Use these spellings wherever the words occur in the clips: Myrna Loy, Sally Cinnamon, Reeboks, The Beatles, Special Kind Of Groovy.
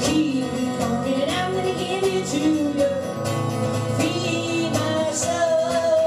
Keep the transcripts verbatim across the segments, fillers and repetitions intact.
Keep me coming, I'm gonna give it to you. Feed my soul.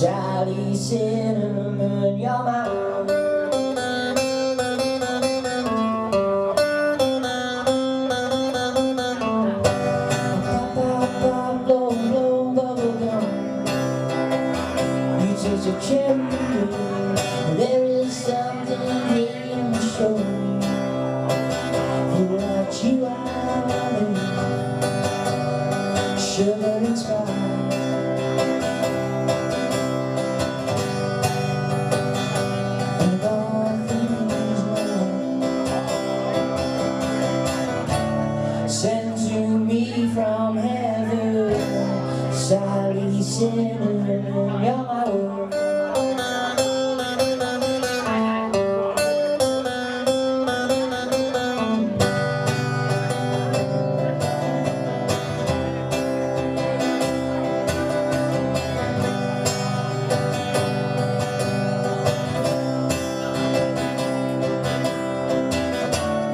Sally Cinnamon, you're my own. Pop, blow, blow, bubble gum. You taste a chimney. There is something in your show. For what you are, sugar and spice. From heaven, Sally Cinnamon, you're my own.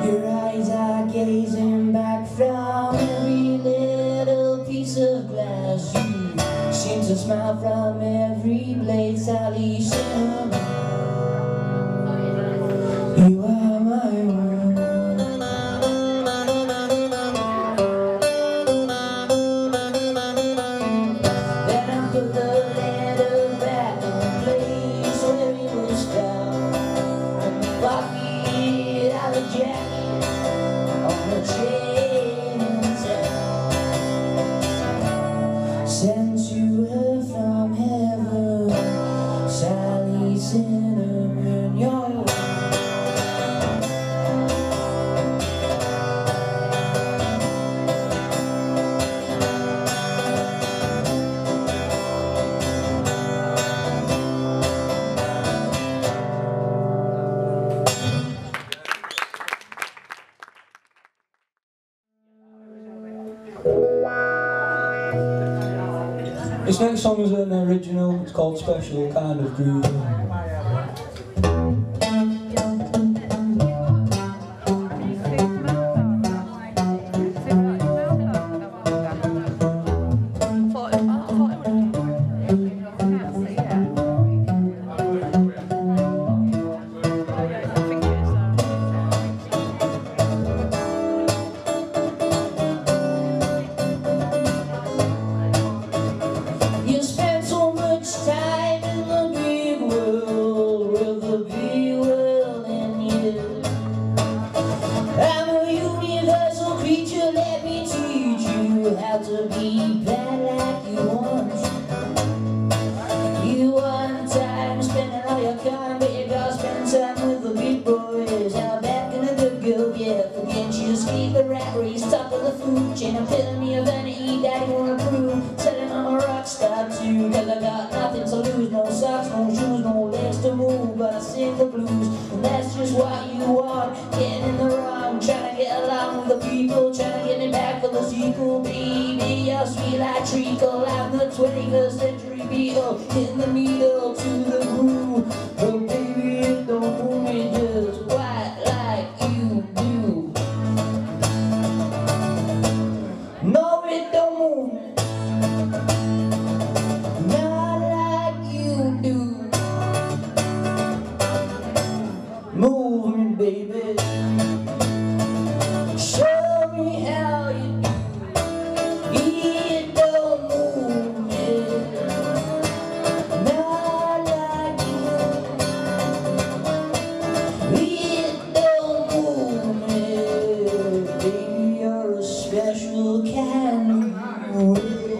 Your eyes are gazing back from every of glass, you seem to smile from every blade, Sally Cinnamon. You are my one. Then I put the letter back in the place where it was found, and the pocket out of the jacket on the chain. Cinnamon, you're my own. This next song is an original, it's called Special Kind of Groovy. To be bad like you want. You want time spending all your time, but you gotta spend time with the big boys. Now back in the good girl, yeah, forget you speak the rat race, top of the food chain, epitome of vanity, daddy wanna prove. Said I'm a rock star too, cause I got nothing to lose, no socks, no shoes, no legs to move, but I sing the blues, and that's just what you are, getting in the wrong, trying to get along with the people, trying to get me back for the sequel. You're sweet like treacle, I'm the twenty-first century Beatle, in the middle to the groove. But baby, it don't move me just quite like you do. No, it don't move me not like you do. Move me, baby, show me how you do. Special kind of groovy.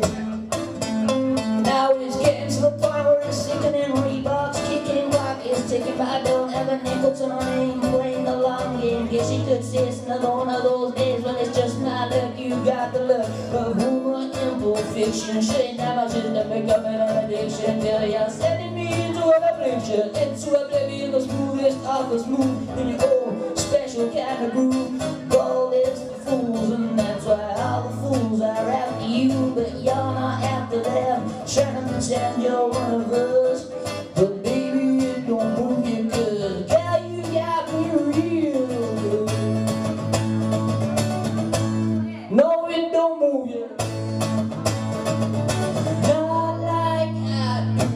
Now it's getting to the point where it's sickening. Reeboks kicking, clock is ticking, but I don't have a nickel to my name. Playing the long game, guess you could say it's another one of those days when it's just not luck. You got the look of humor and Pulp Fiction. Shit, now I shouldn't have been coming on addiction. Tell ya, sending me into oblivion, into oblivion, the smoothest of the smooth in your own special kind of groove. Gold is the fools, and that's why all the fools are after you, but you're not after them. Trying to pretend you're one of us, but baby, it don't move you good. Girl, you got me real good. No, it don't move you, not like I do.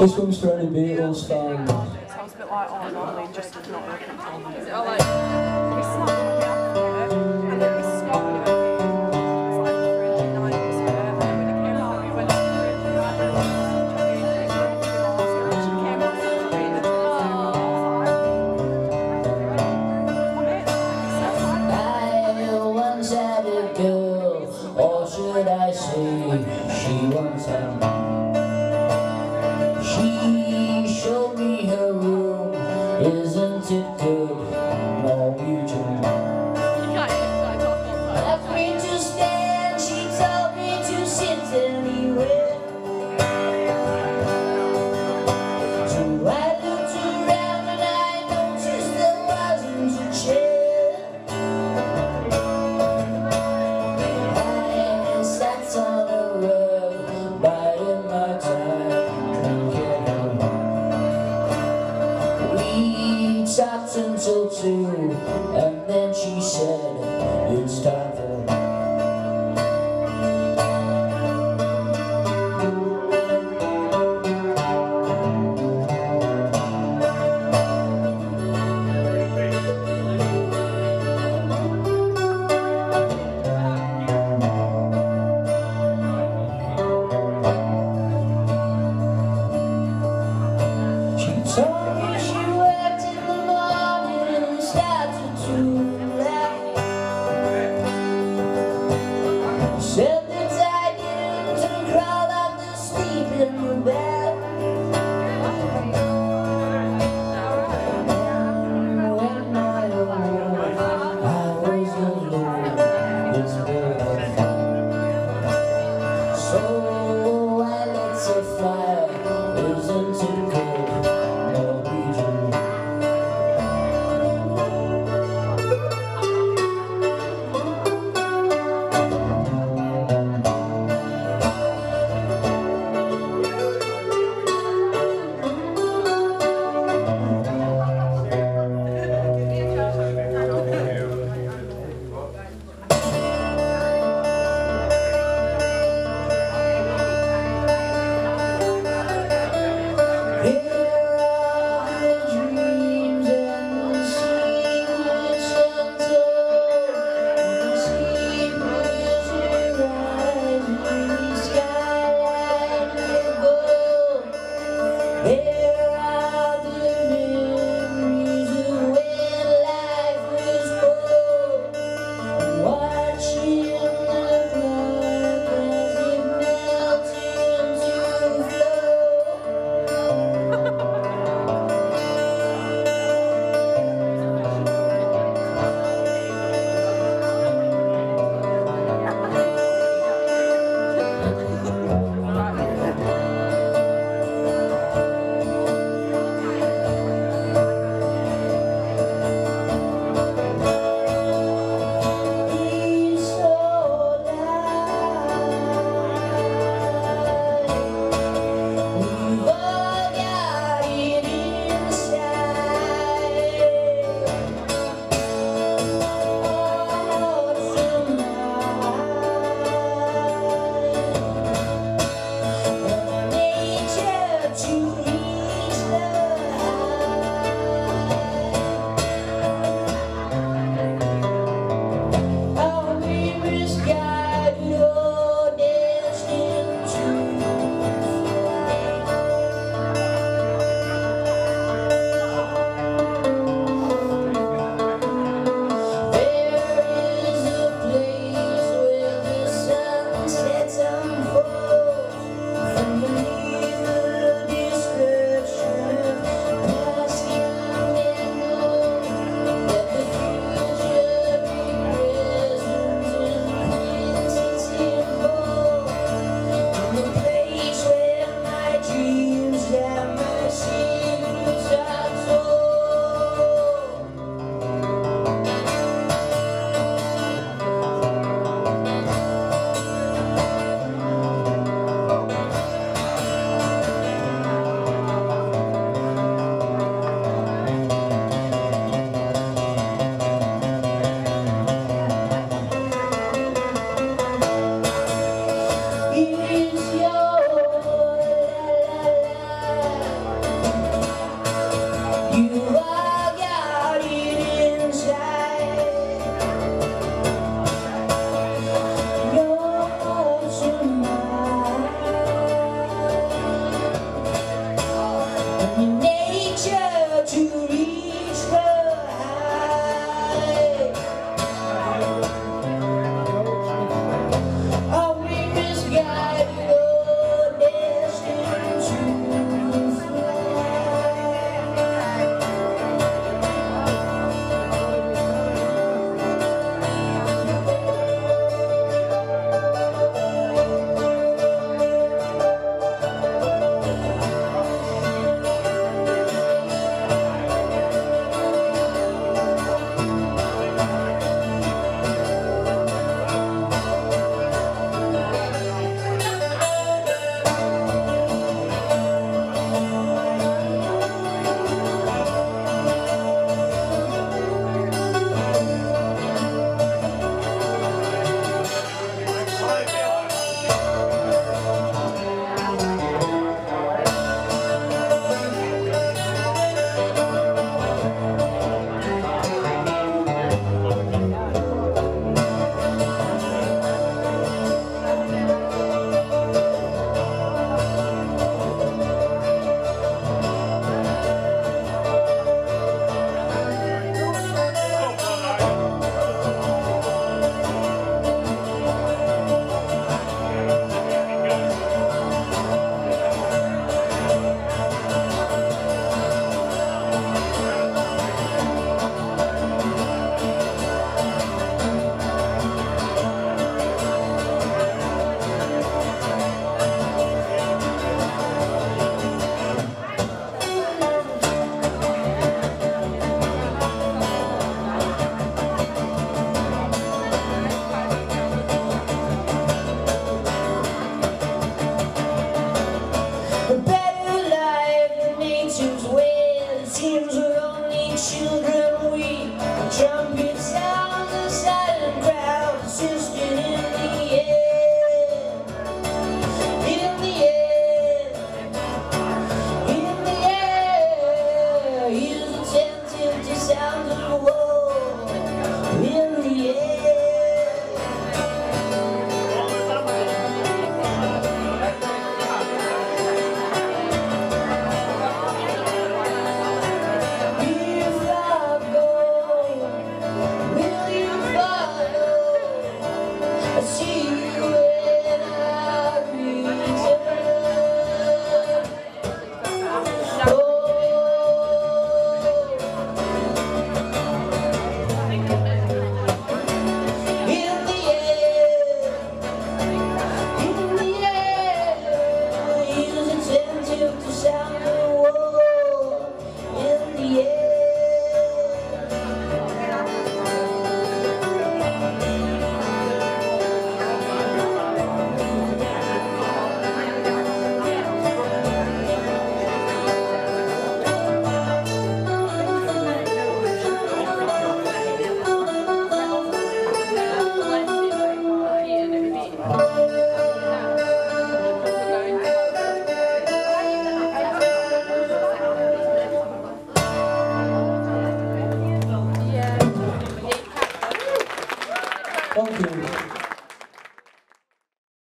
This comes to any Beatles fan. Sounds a bit like all normally, just not working for me. Is it all like, we slapped it out and then we swapped it out. It's like fringe and nineties forever. When it came out, we went to fringe and I didn't know what to do. It came out to fringe and I didn't once had a girl, or should I say, she once had me. She